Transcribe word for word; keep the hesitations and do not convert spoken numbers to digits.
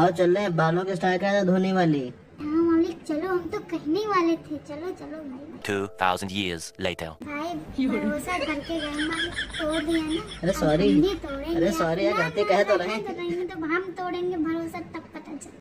आओ चल रहे हैं, बालों के स्टाइल क्या धोने वाली। हाँ मालिक चलो, हम तो कहने वाले थे, चलो चलो भाई। two thousand years later भाई भरोसा करके गए मालिक, तोड़ दिया ना। अरे सॉरी, अरे सॉरी यार, गलती कह तो रहे हैं, हम तोड़ेंगे भरोसा तब पता चल।